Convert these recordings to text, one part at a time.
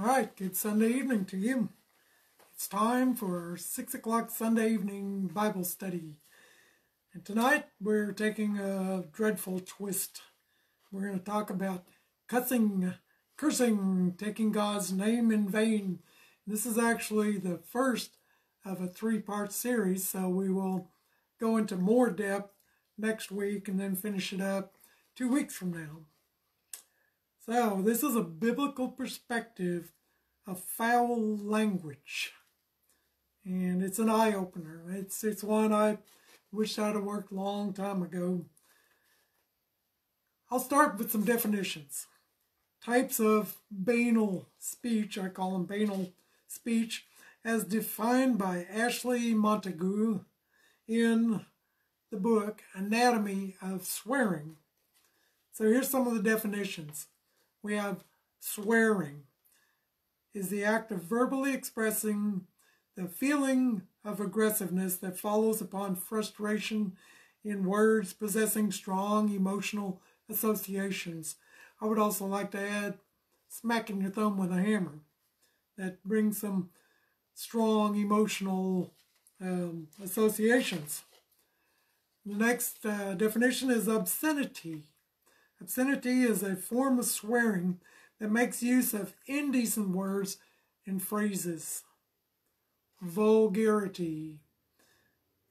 Alright, good Sunday evening to you. It's time for 6 o'clock Sunday evening Bible study. And tonight we're taking a dreadful twist. We're going to talk about cursing, taking God's name in vain. This is actually the first of a three-part series, so we will go into more depth next week and then finish it up 2 weeks from now. So, this is a biblical perspective of foul language, and it's an eye-opener. It's one I wish I'd have worked a long time ago. I'll start with some definitions. Types of banal speech, I call them banal speech, as defined by Ashley Montagu in the book Anatomy of Swearing. So here's some of the definitions. We have swearing is the act of verbally expressing the feeling of aggressiveness that follows upon frustration in words possessing strong emotional associations. I would also like to add smacking your thumb with a hammer. That brings some strong emotional associations. The next definition is obscenity. Obscenity is a form of swearing that makes use of indecent words and phrases. Vulgarity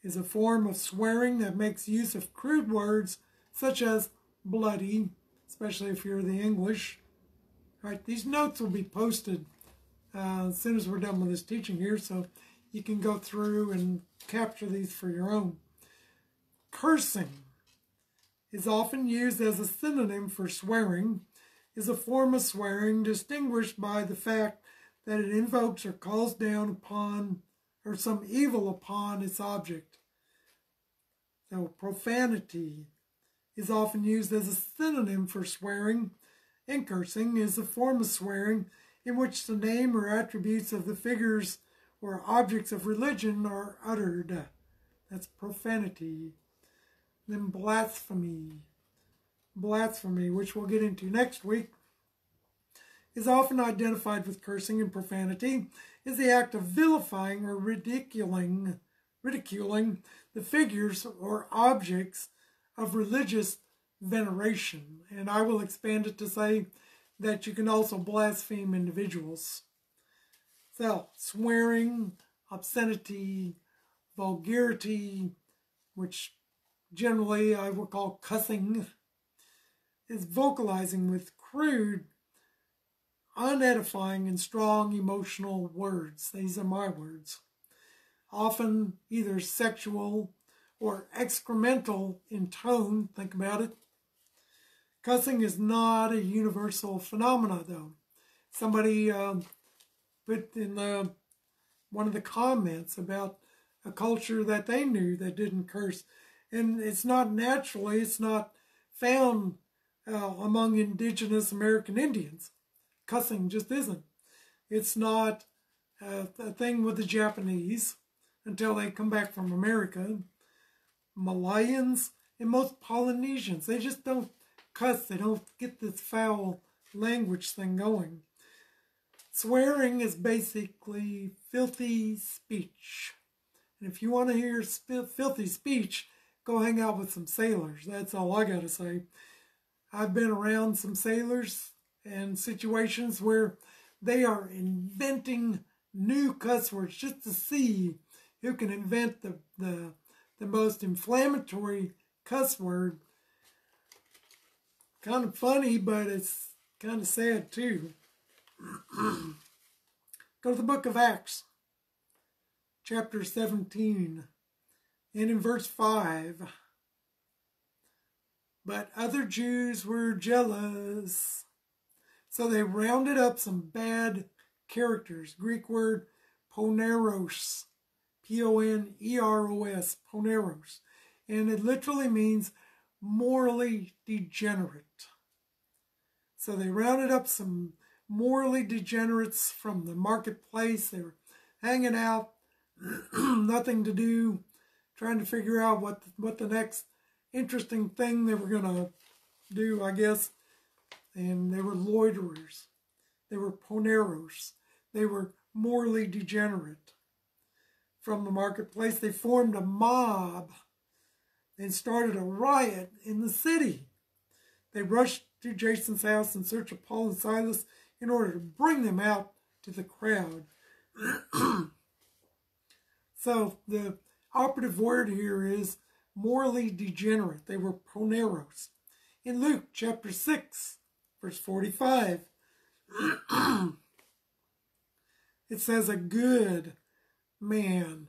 is a form of swearing that makes use of crude words such as bloody, especially if you're the English. All right, these notes will be posted as soon as we're done with this teaching here, so you can go through and capture these for your own. Cursing is often used as a synonym for swearing, is a form of swearing distinguished by the fact that it invokes or calls down upon or some evil upon its object. So profanity is often used as a synonym for swearing, and cursing is a form of swearing in which the name or attributes of the figures or objects of religion are uttered. That's profanity. Then blasphemy. Blasphemy, which we'll get into next week, is often identified with cursing, and profanity is the act of vilifying or ridiculing the figures or objects of religious veneration. And I will expand it to say that you can also blaspheme individuals. So, swearing, obscenity, vulgarity, which generally I will call cussing, is vocalizing with crude, unedifying, and strong emotional words. These are my words. Often either sexual or excremental in tone. Think about it. Cussing is not a universal phenomena, though. Somebody put in one of the comments about a culture that they knew that didn't curse. And it's not naturally, it's not found among indigenous American Indians. Cussing just isn't. It's not a thing with the Japanese until they come back from America. Malayans and most Polynesians, they just don't cuss. They don't get this foul language thing going. Swearing is basically filthy speech. And if you want to hear filthy speech, go hang out with some sailors. That's all I got to say. I've been around some sailors and situations where they are inventing new cuss words just to see who can invent the most inflammatory cuss word. Kind of funny, but it's kind of sad too. Go to the book of Acts, chapter 17. And in verse 5, but other Jews were jealous, so they rounded up some bad characters. Greek word poneros, P-O-N-E-R-O-S, poneros. And it literally means morally degenerate. So they rounded up some morally degenerates from the marketplace. They were hanging out, nothing to do, trying to figure out what the next interesting thing they were going to do, I guess. And they were loiterers. They were poneros. They were morally degenerate. From the marketplace, they formed a mob and started a riot in the city. They rushed to Jason's house in search of Paul and Silas in order to bring them out to the crowd. So the operative word here is morally degenerate. They were poneros. In Luke chapter 6, verse 45, it says, a good man.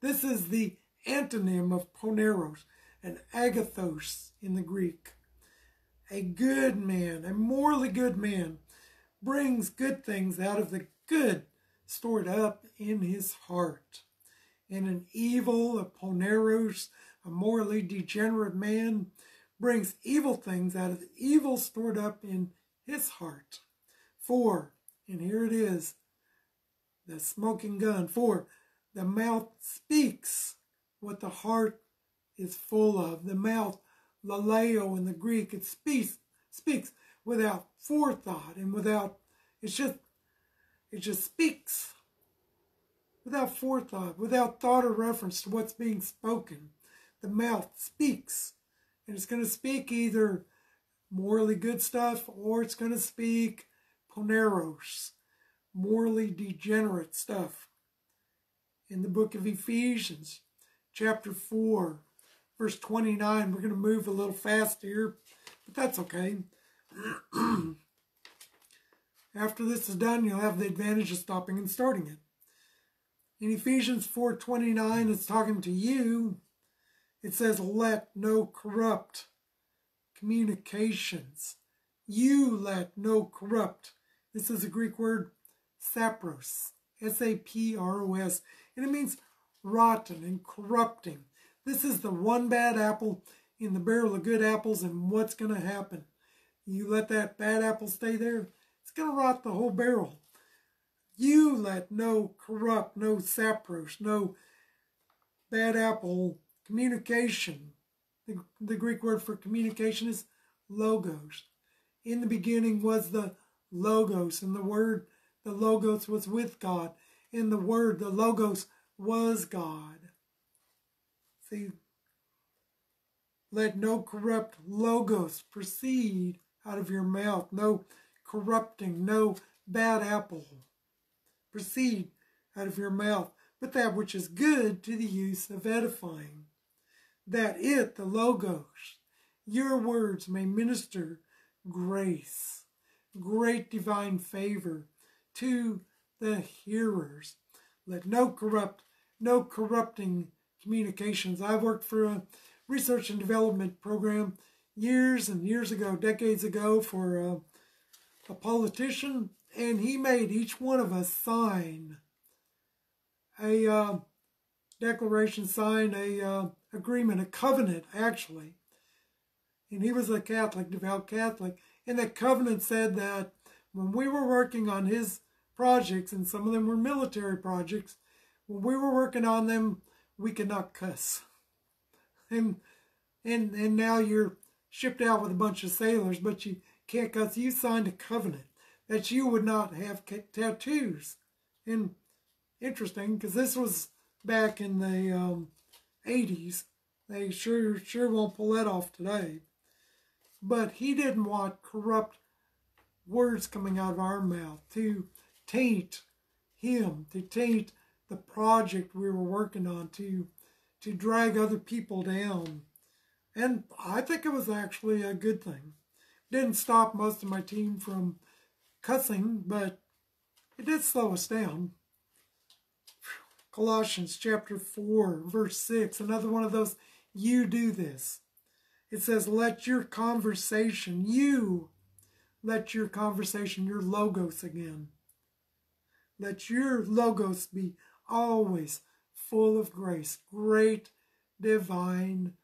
This is the antonym of poneros, an agathos in the Greek. A good man, a morally good man, brings good things out of the good stored up in his heart. And an evil, a poneros, a morally degenerate man, brings evil things out of the evil stored up in his heart. For, and here it is, the smoking gun, for the mouth speaks what the heart is full of. The mouth, laleo in the Greek, it speaks without forethought and without, it just speaks without forethought, without thought or reference to what's being spoken. The mouth speaks. And it's going to speak either morally good stuff, or it's going to speak poneros, morally degenerate stuff. In the book of Ephesians, chapter 4, verse 29, we're going to move a little fast here, but that's okay. After this is done, you'll have the advantage of stopping and starting it. In Ephesians 4:29, it's talking to you. It says, let no corrupt communications. You let no corrupt. This is a Greek word, sapros, S-A-P-R-O-S. And it means rotten and corrupting. This is the one bad apple in the barrel of good apples, and what's going to happen? You let that bad apple stay there, it's going to rot the whole barrel. You let no corrupt, no sapros, no bad apple communication. The Greek word for communication is logos. In the beginning was the logos, and the word, the logos was with God. In the word, the logos was God. See, let no corrupt logos proceed out of your mouth. No corrupting, no bad apple proceed out of your mouth, but that which is good to the use of edifying, that it, the logos, your words may minister grace, great divine favor to the hearers. Let no corrupt, no corrupting communications. I worked for a research and development program years and years ago, decades ago, for a politician, and he made each one of us sign a declaration, sign a agreement, a covenant, actually. And he was a Catholic, devout Catholic. And that covenant said that when we were working on his projects, and some of them were military projects, when we were working on them, we could not cuss. And now you're shipped out with a bunch of sailors, but you can't cuss. You signed a covenant that you would not have tattoos. And interesting, because this was back in the 80s. They sure won't pull that off today. But he didn't want corrupt words coming out of our mouth to taint him, to taint the project we were working on, to drag other people down. And I think it was actually a good thing. Didn't stop most of my team from cussing, but it did slow us down. Colossians chapter 4, verse 6, another one of those, you do this. It says, let your conversation, your logos again. Let your logos be always full of grace, great divine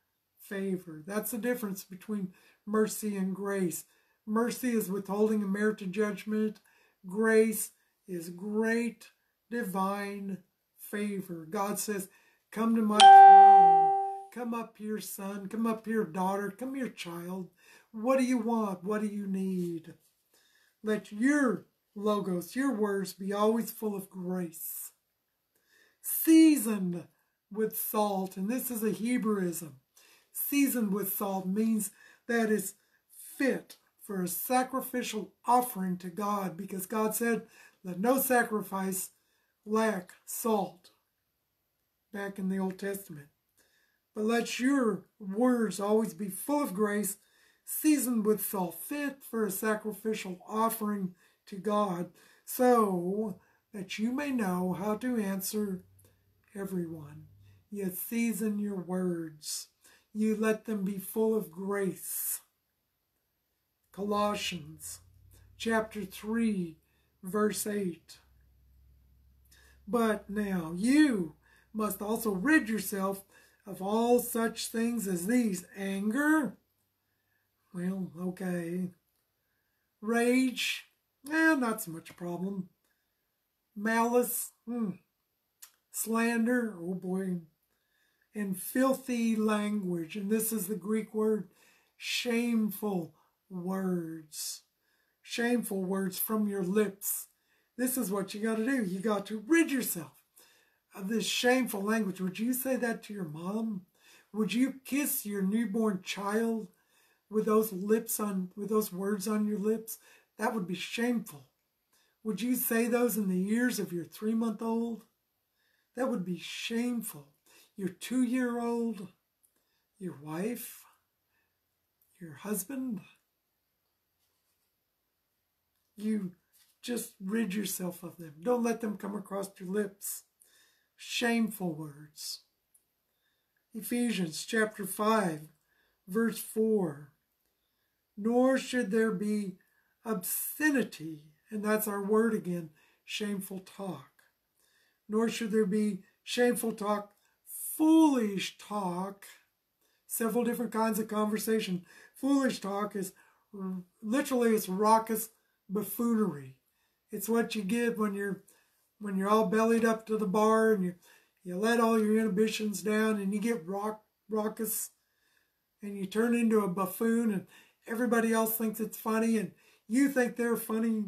favor. That's the difference between mercy and grace. Mercy is withholding a merit of judgment. Grace is great divine favor. God says, come to my throne. Come up here, son. Come up here, daughter. Come here, child. What do you want? What do you need? Let your logos, your words, be always full of grace, seasoned with salt. And this is a Hebrewism. Seasoned with salt means that it's fit for a sacrificial offering to God, because God said, let no sacrifice lack salt, back in the Old Testament. But let your words always be full of grace, seasoned with salt, fit for a sacrificial offering to God, so that you may know how to answer everyone. You season your words. You let them be full of grace. Colossians chapter 3, verse 8. But now you must also rid yourself of all such things as these: anger, well, okay, rage, not so much a problem, malice, slander, oh boy, and filthy language. And this is the Greek word, shameful words. Shameful words from your lips. This is what you got to do. You got to rid yourself of this shameful language. Would you say that to your mom? Would you kiss your newborn child with those words on your lips? That would be shameful. Would you say those in the ears of your 3-month-old? That would be shameful. Your 2-year-old, your wife, your husband. You just rid yourself of them. Don't let them come across your lips. Shameful words. Ephesians chapter 5, verse 4. Nor should there be obscenity, and that's our word again, shameful talk. Nor should there be shameful talk, foolish talk, several different kinds of conversation. Foolish talk is literally, it's raucous buffoonery. It's what you get when you're all bellied up to the bar and you let all your inhibitions down and you get raucous and you turn into a buffoon and everybody else thinks it's funny and you think they're funny.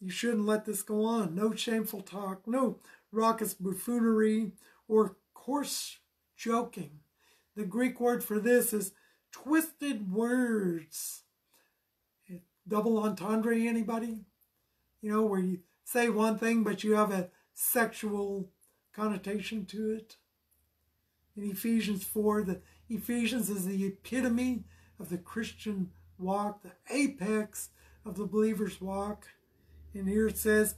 You shouldn't let this go on. No shameful talk, no raucous buffoonery, or coarse joking. The Greek word for this is twisted words. Double entendre, anybody? You know, where you say one thing, but you have a sexual connotation to it. In Ephesians 4, the Ephesians is the epitome of the Christian walk, the apex of the believer's walk. And here it says,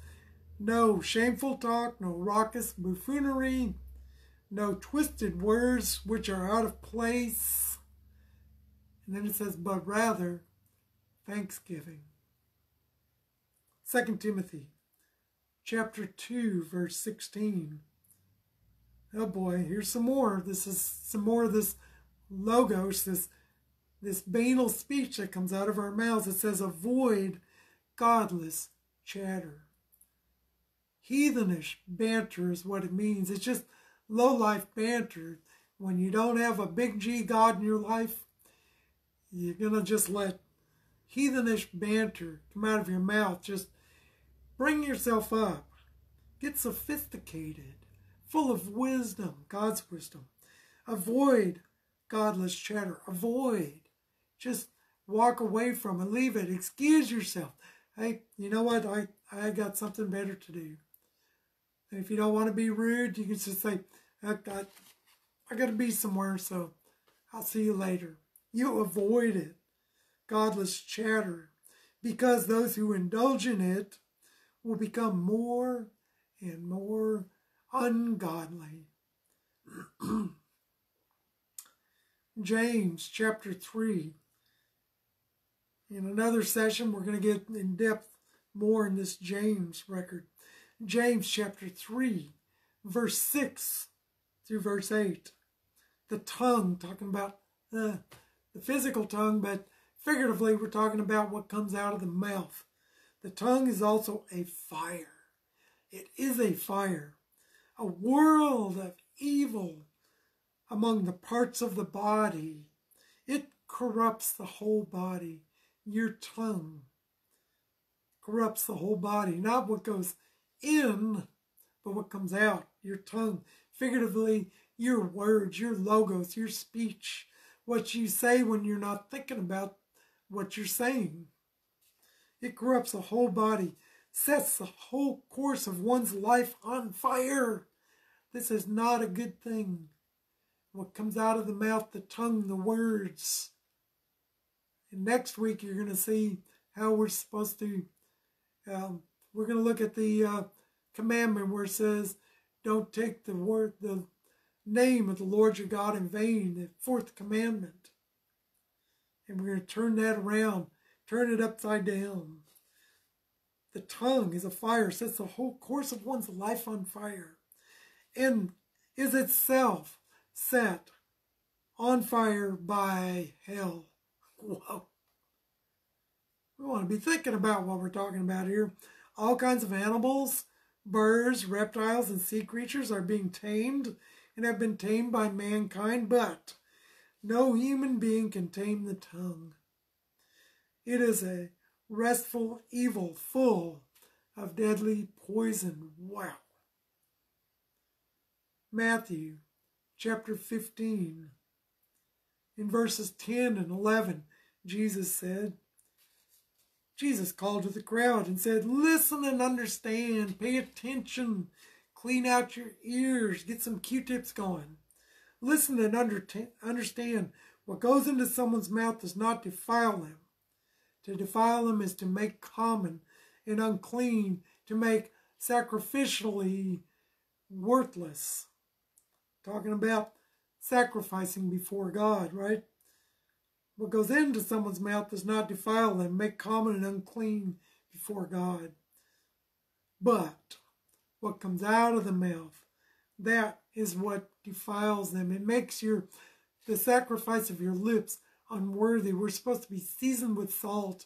no shameful talk, no raucous buffoonery, no twisted words which are out of place. And then it says, but rather thanksgiving. 2 Timothy chapter 2, verse 16. Oh boy, here's some more. This is some more of this logos, this banal speech that comes out of our mouths. It says, avoid godless chatter. Heathenish banter is what it means. It's just low-life banter. When you don't have a big G God in your life, you're going to just let heathenish banter come out of your mouth. Just bring yourself up. Get sophisticated, full of wisdom, God's wisdom. Avoid godless chatter. Avoid. Just walk away from it. Leave it. Excuse yourself. Hey, you know what? I got something better to do. And if you don't want to be rude, you can just say, I got to be somewhere, so I'll see you later. You avoid it. Godless chatter, because those who indulge in it will become more and more ungodly. James chapter 3. In another session, we're going to get in depth more in this James record. James chapter 3, verse 6 through verse 8. The tongue, talking about the physical tongue, but figuratively, we're talking about what comes out of the mouth. The tongue is also a fire. It is a fire. A world of evil among the parts of the body. It corrupts the whole body, your tongue. Corrupts the whole body, not what goes in, but what comes out, your tongue. Figuratively, your words, your logos, your speech, what you say when you're not thinking about what you're saying. It corrupts the whole body, sets the whole course of one's life on fire. This is not a good thing. What comes out of the mouth, the tongue, the words. And next week, you're going to see how we're supposed to, we're going to look at the commandment where it says, don't take the name of the Lord your God in vain, the fourth commandment. And we're going to turn that around, turn it upside down. The tongue is a fire, sets the whole course of one's life on fire, and is itself set on fire by hell. Whoa. We want to be thinking about what we're talking about here. All kinds of animals, birds, reptiles, and sea creatures are being tamed and have been tamed by mankind, but no human being can tame the tongue. It is a restful evil full of deadly poison. Wow. Matthew chapter 15, in verses 10 and 11, Jesus said, Jesus called to the crowd and said, listen and understand, pay attention, clean out your ears, get some Q-tips going. Listen and understand, what goes into someone's mouth does not defile them. To defile them is to make common and unclean, to make sacrificially worthless. Talking about sacrificing before God, right? What goes into someone's mouth does not defile them, make common and unclean before God. But what comes out of the mouth, that is what defiles them. It makes the sacrifice of your lips unworthy. We're supposed to be seasoned with salt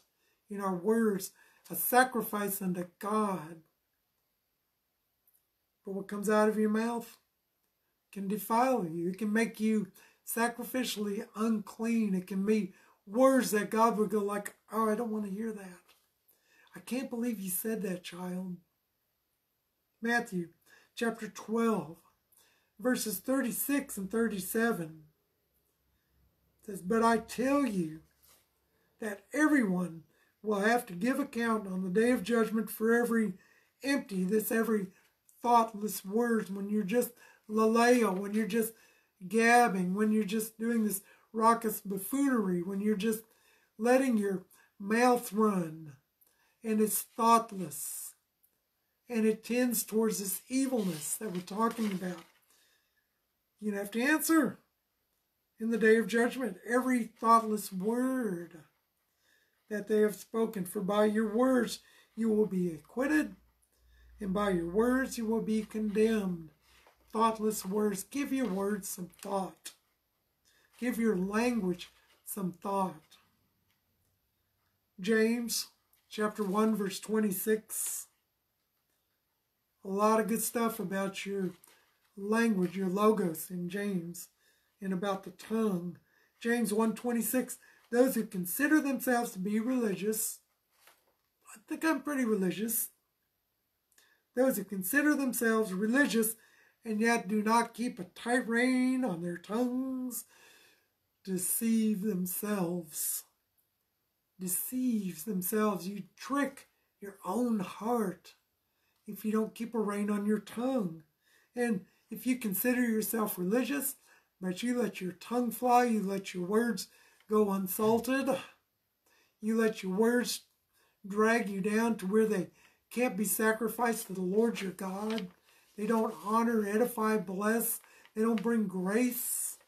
in our words, a sacrifice unto God. But what comes out of your mouth can defile you. It can make you sacrificially unclean. It can be words that God would go like, oh, I don't want to hear that. I can't believe you said that, child. Matthew chapter 12, verses 36 and 37 says, but I tell you that everyone will have to give account on the day of judgment for every thoughtless words, when you're just laleo, when you're just gabbing, when you're just doing this raucous buffoonery, when you're just letting your mouth run, and it's thoughtless, and it tends towards this evilness that we're talking about. You'd have to answer in the day of judgment every thoughtless word that they have spoken, for by your words you will be acquitted, and by your words you will be condemned. Thoughtless words. Give your words some thought. Give your language some thought. James chapter 1 verse 26. A lot of good stuff about your language, your logos in James, and about the tongue. James 1:26. Those who consider themselves to be religious. I think I'm pretty religious. Those who consider themselves religious and yet do not keep a tight rein on their tongues, deceive themselves. Deceives themselves. You trick your own heart if you don't keep a rein on your tongue. And if you consider yourself religious, but you let your tongue fly, you let your words go unsalted, you let your words drag you down to where they can't be sacrificed to the Lord your God. They don't honor, edify, bless. They don't bring grace.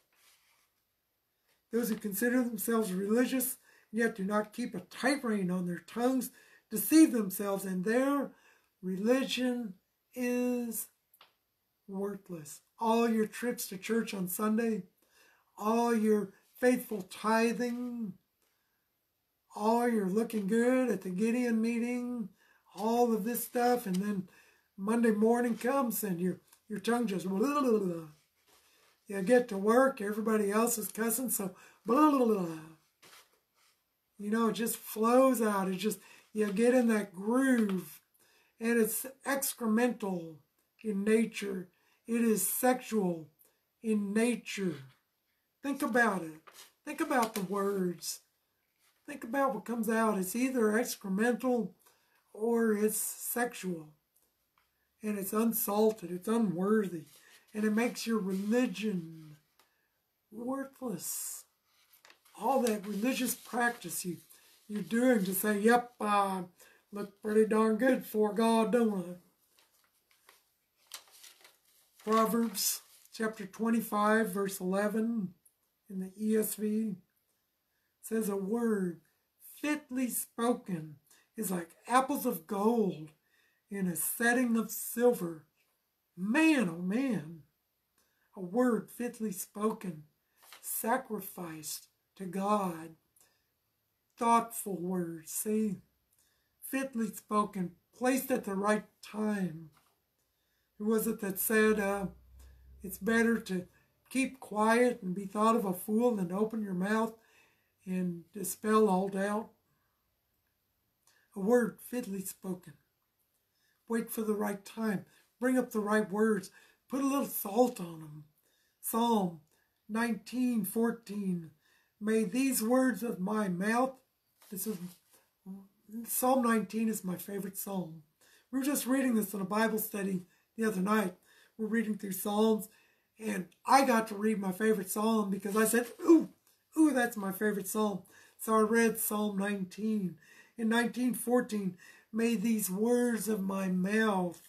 Those who consider themselves religious, yet do not keep a tight rein on their tongues, deceive themselves, and their religion is worthless. All your trips to church on Sunday, all your faithful tithing, all your looking good at the Gideon meeting, all of this stuff, and then Monday morning comes and your tongue just blah, blah, blah. You get to work, everybody else is cussing, so blah, blah, blah. it just flows out. It just, you get in that groove, and it's excremental in nature. It is sexual in nature. Think about it. Think about the words. Think about what comes out. It's either excremental or it's sexual. And it's unsalted. It's unworthy. And it makes your religion worthless. All that religious practice you're doing to say, yep, I look pretty darn good for God, don't I? Proverbs chapter 25, verse 11 in the ESV says, a word fitly spoken is like apples of gold in a setting of silver. Man, oh man, a word fitly spoken, sacrificed to God, thoughtful words, see, fitly spoken, placed at the right time. Who was it that said, it's better to keep quiet and be thought of a fool than to open your mouth and dispel all doubt? A word fitly spoken. Wait for the right time. Bring up the right words. Put a little salt on them. Psalm 19:14. May these words of my mouth, this is, Psalm 19 is my favorite psalm. We were just reading this in a Bible study the other night. We're reading through Psalms, and I got to read my favorite psalm because I said, ooh, that's my favorite psalm. So I read Psalm 19. In 19:14, may these words of my mouth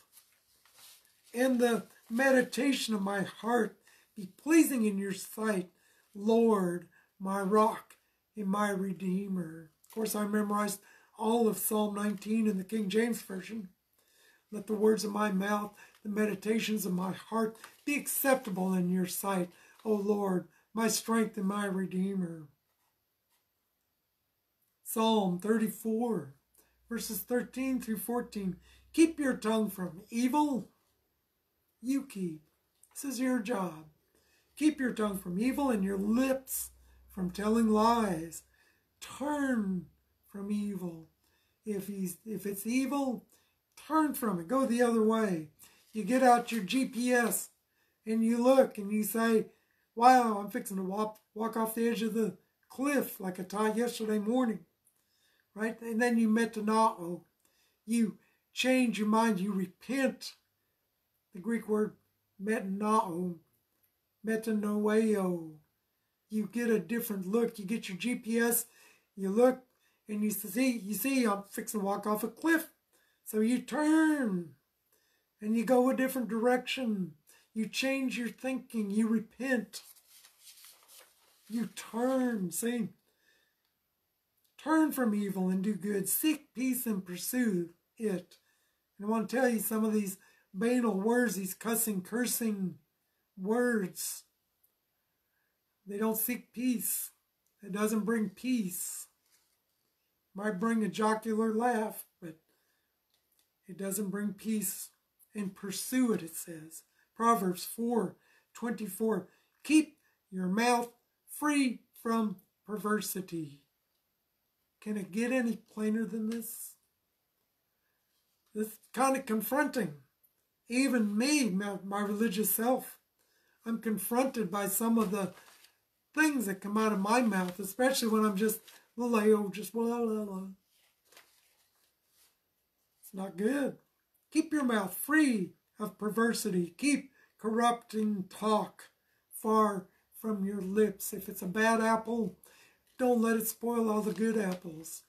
and the meditation of my heart be pleasing in your sight, Lord, my rock and my redeemer. Of course, I memorized all of Psalm 19 in the King James Version. Let the words of my mouth, the meditations of my heart be acceptable in your sight, O Lord, my strength and my redeemer. Psalm 34, verses 13 through 14. Keep your tongue from evil. You keep. This is your job. Keep your tongue from evil and your lips from telling lies. Turn from evil. If it's evil, turn from it. Go the other way. You get out your GPS and you look and you say, wow, I'm fixing to walk off the edge of the cliff like I taught yesterday morning. Right? And then you metanoia. You change your mind. You repent. The Greek word metanoeo. You get a different look. You get your GPS, you look, and you see, I'm fixing to walk off a cliff. So you turn, and you go a different direction. You change your thinking. You repent. You turn, see? Turn from evil and do good. Seek peace and pursue it. And I want to tell you some of these banal words, these cursing words. They don't seek peace. It doesn't bring peace. Might bring a jocular laugh, but it doesn't bring peace. And pursue it, it says. Proverbs 4:24. Keep your mouth free from perversity. Can it get any plainer than this? This is kind of confronting. Even me, my religious self, I'm confronted by some of the things that come out of my mouth, especially when I'm just blah, blah, blah. It's not good. Keep your mouth free of perversity. Keep corrupting talk far from your lips. If it's a bad apple, don't let it spoil all the good apples.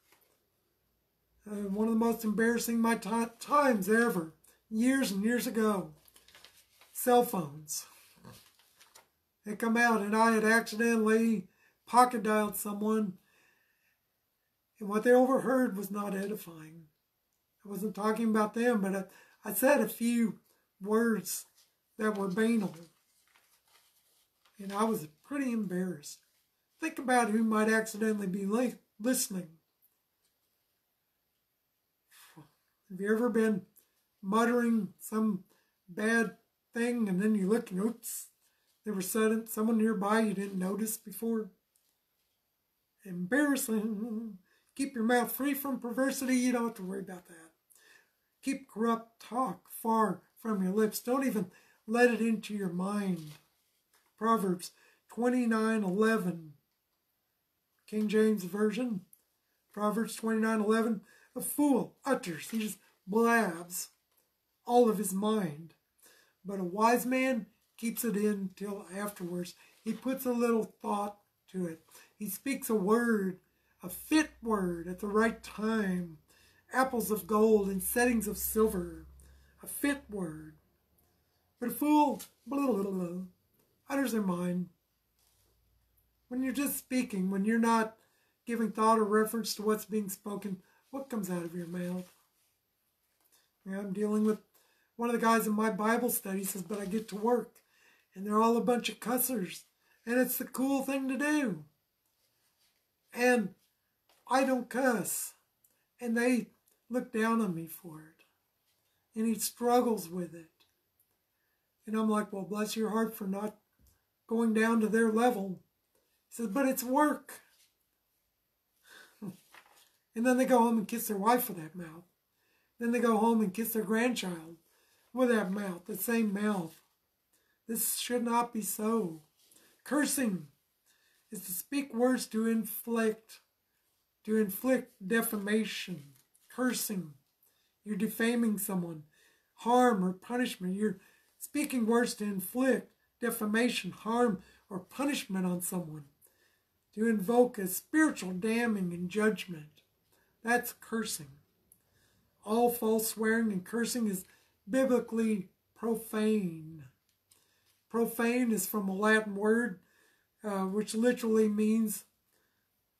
One of the most embarrassing my times ever, years and years ago, cell phones. They come out, and I had accidentally pocket dialed someone, and what they overheard was not edifying. I wasn't talking about them, but I said a few words that were banal, and I was pretty embarrassed. Think about who might accidentally be listening. Have you ever been muttering some bad thing, and then you look and oops, there was someone nearby you didn't notice before? Embarrassing. Keep your mouth free from perversity. You don't have to worry about that. Keep corrupt talk far from your lips. Don't even let it into your mind. Proverbs 29:11. King James Version. Proverbs 29:11. A fool utters, he just blabs all of his mind. But a wise man keeps it in till afterwards. He puts a little thought to it. He speaks a word, a fit word at the right time. Apples of gold and settings of silver, a fit word. But a fool, blah, blah, blah, blah, utters their mind. When you're just speaking, when you're not giving thought or reference to what's being spoken, what comes out of your mouth? Now, I'm dealing with one of the guys in my Bible study says, but I get to work, and they're all a bunch of cussers, and it's the cool thing to do. And I don't cuss, and they look down on me for it, and he struggles with it. And I'm like, well, bless your heart for not going down to their level. He says, but it's work. And then they go home and kiss their wife with that mouth. Then they go home and kiss their grandchild with that mouth, the same mouth. This should not be so. Cursing is to speak words to inflict defamation. Cursing, you're defaming someone. Harm or punishment, you're speaking words to inflict defamation, harm, or punishment on someone. To invoke a spiritual damning and judgment. That's cursing. All false swearing and cursing is biblically profane. Profane is from a Latin word which literally means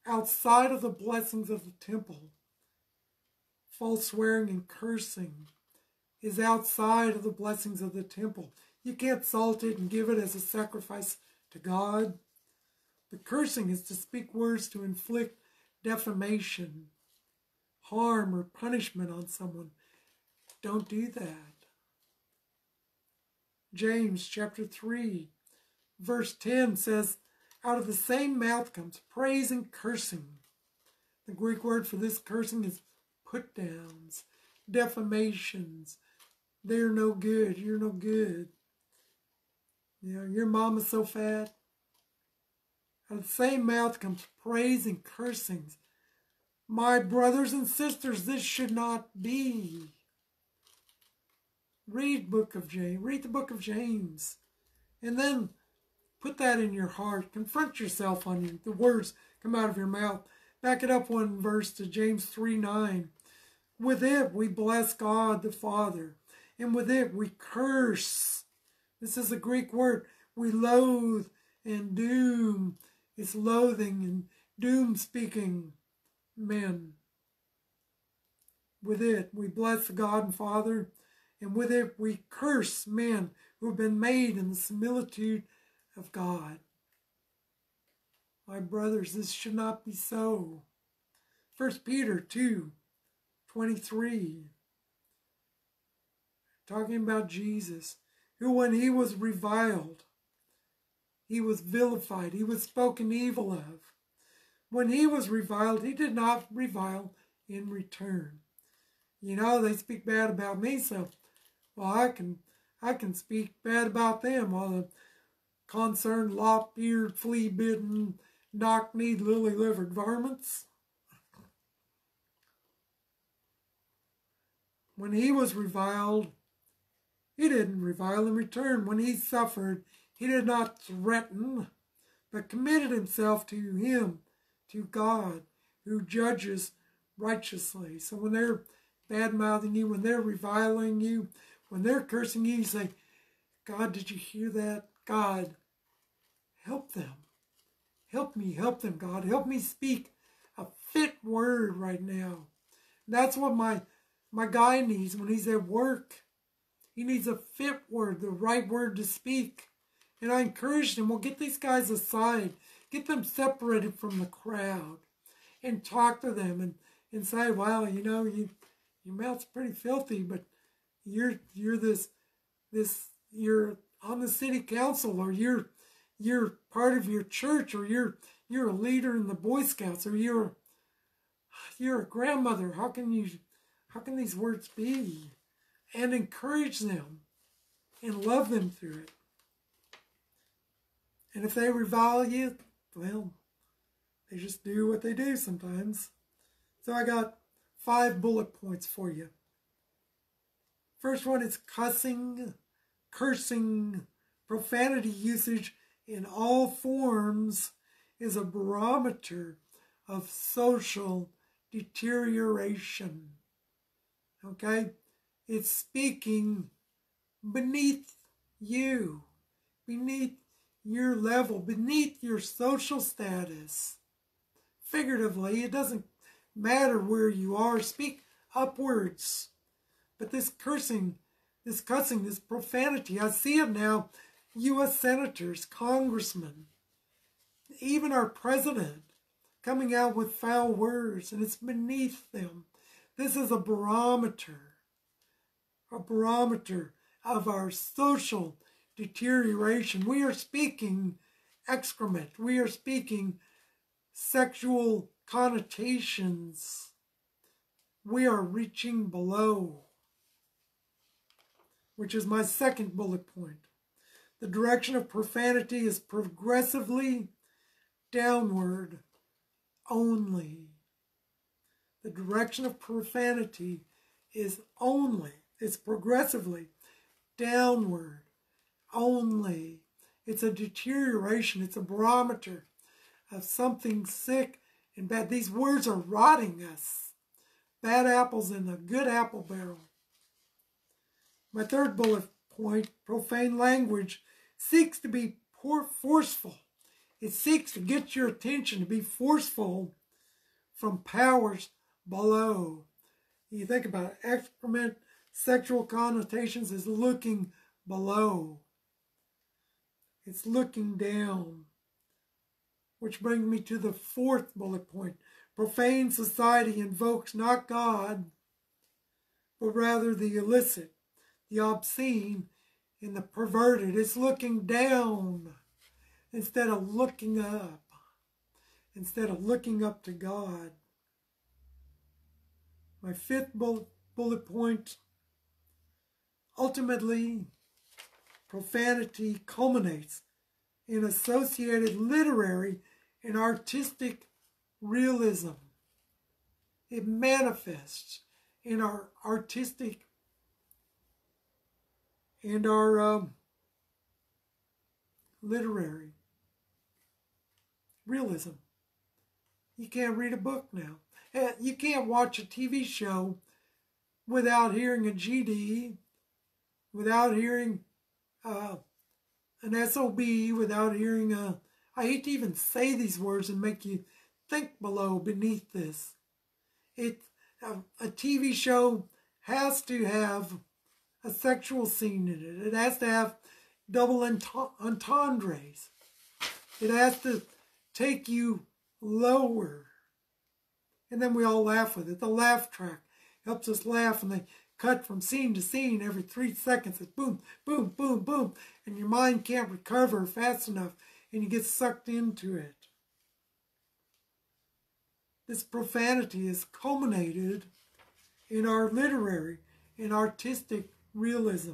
outside of the blessings of the temple. False swearing and cursing is outside of the blessings of the temple. You can't salt it and give it as a sacrifice to God. But cursing is to speak words to inflict defamation, harm, or punishment on someone. Don't do that. James chapter 3, verse 10 says, out of the same mouth comes praise and cursing. The Greek word for this cursing is put-downs, defamations. They're no good. You're no good. You know, your mama's so fat. Out of the same mouth comes praise and cursings. My brothers and sisters, this should not be. Read the book of James. And then put that in your heart. Confront yourself on the words come out of your mouth. Back it up one verse to James 3:9. With it we bless God the Father, and with it we curse. This is a Greek word. We loathe and doom. It's loathing and doom speaking. Men. With it we bless the God and Father, and with it we curse men who have been made in the similitude of God. My brothers, this should not be so. 1 Peter 2:23, talking about Jesus, who when he was reviled, he was vilified, he was spoken evil of. When he was reviled, he did not revile in return. You know, they speak bad about me, so, well, I can speak bad about them. While the concerned, lop-eared, flea-bitten, knock-kneed, lily-livered varmints. When he was reviled, he didn't revile in return. When he suffered, he did not threaten, but committed himself to him, to God, who judges righteously. So when they're bad-mouthing you, when they're reviling you, when they're cursing you, you say, God, did you hear that? God, help them. Help me, help them, God. Help me speak a fit word right now. And that's what my guy needs when he's at work. He needs a fit word, the right word to speak. And I encouraged him, well, get these guys aside. Get them separated from the crowd and talk to them and say, wow, you know, your mouth's pretty filthy, but you're on the city council, or you're part of your church, or you're a leader in the Boy Scouts, or you're you're a grandmother. How can these words be? And encourage them and love them through it. And if they revile you, well, they just do what they do sometimes. So I got 5 bullet points for you. First one is cussing, cursing, profanity usage in all forms is a barometer of social deterioration. Okay? It's speaking beneath you, beneath your level, beneath your social status. Figuratively, it doesn't matter where you are. Speak upwards. But this cursing, this cussing, this profanity, I see it now. U.S. senators, congressmen, even our president coming out with foul words, and it's beneath them. This is a barometer of our social deterioration. We are speaking excrement. We are speaking sexual connotations. We are reaching below, which is my second bullet point. The direction of profanity is progressively downward only. The direction of profanity is only, it's progressively downward only. It's a deterioration, it's a barometer of something sick and bad. These words are rotting us. Bad apples in a good apple barrel. My third bullet point, profane language seeks to be forceful. It seeks to get your attention, to be forceful from powers below. You think about it, excrement, sexual connotations is looking below. It's looking down. Which brings me to the fourth bullet point. Profane society invokes not God, but rather the illicit, the obscene, and the perverted. It's looking down instead of looking up, instead of looking up to God. My fifth bullet point, ultimately, profanity culminates in associated literary and artistic realism. It manifests in our artistic and our literary realism. You can't read a book now. You can't watch a TV show without hearing a GD, without hearing an SOB, without hearing a... I hate to even say these words and make you think below, beneath this. A TV show has to have a sexual scene in it. It has to have double entendres. It has to take you lower. And then we all laugh with it. The laugh track helps us laugh, and they cut from scene to scene every 3 seconds. It's boom, boom, boom, boom. And your mind can't recover fast enough, and you get sucked into it. This profanity is culminated in our literary and artistic realism.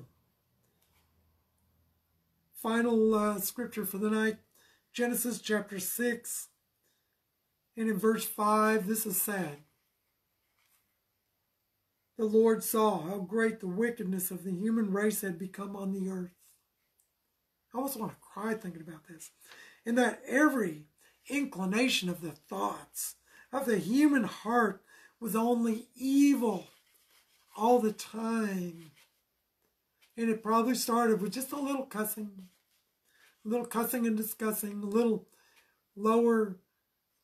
Final scripture for the night, Genesis chapter 6, and in verse 5, this is sad. The Lord saw how great the wickedness of the human race had become on the earth. I almost want to cry thinking about this. And that every inclination of the thoughts of the human heart was only evil all the time. And it probably started with just a little cussing and discussing, a little lower,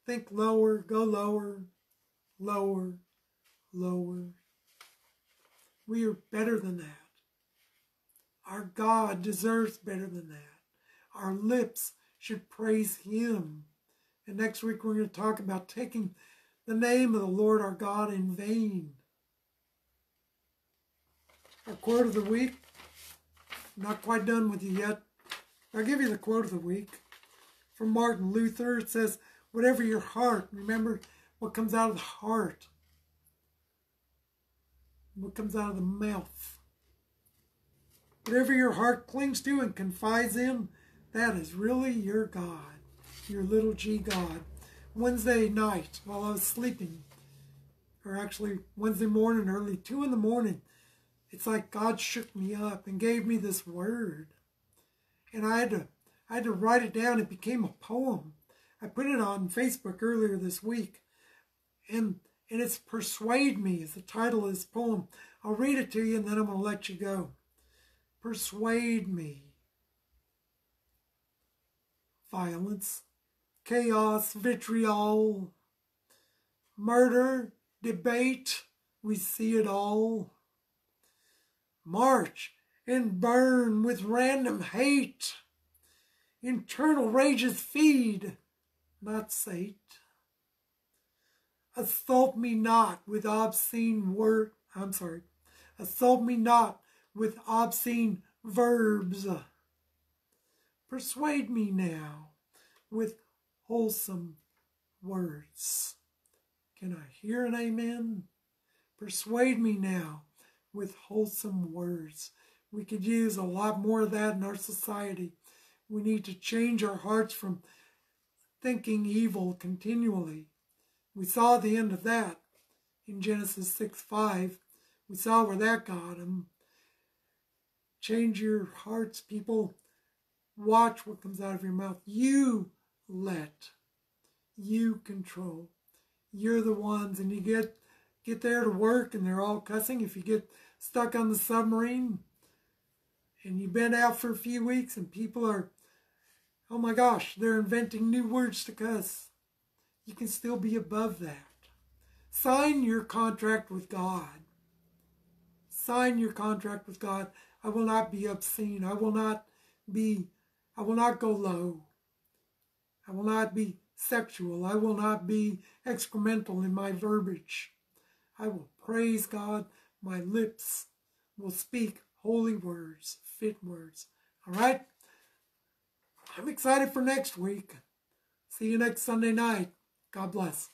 think lower, go lower, lower, lower. We are better than that. Our God deserves better than that. Our lips should praise Him. And next week we're going to talk about taking the name of the Lord our God in vain. Our quote of the week, not quite done with you yet. I'll give you the quote of the week from Martin Luther. It says, whatever your heart, remember what comes out of the heart, what comes out of the mouth. Whatever your heart clings to and confides in, that is really your God, your little G God. Wednesday night, while I was sleeping, or actually Wednesday morning, early 2 in the morning, it's like God shook me up and gave me this word. And I had to write it down. It became a poem. I put it on Facebook earlier this week. And it's Persuade Me is the title of this poem. I'll read it to you and then I'm going to let you go. Persuade me. Violence, chaos, vitriol, murder, debate, we see it all. March and burn with random hate. Internal rages feed, not sate. Assault me not with obscene word. I'm sorry. Assault me not with obscene verbs. Persuade me now with wholesome words. Can I hear an amen? Persuade me now with wholesome words. We could use a lot more of that in our society. We need to change our hearts from thinking evil continually. We saw the end of that in Genesis 6:5. We saw where that got him. Change your hearts, people. Watch what comes out of your mouth. You let. You control. You're the ones, and you get there to work, and they're all cussing. If you get stuck on the submarine, and you've been out for a few weeks, and people are, oh my gosh, they're inventing new words to cuss. You can still be above that. Sign your contract with God. Sign your contract with God. I will not be obscene. I will not go low. I will not be sexual. I will not be excremental in my verbiage. I will praise God. My lips will speak holy words, fit words. All right? I'm excited for next week. See you next Sunday night. God bless.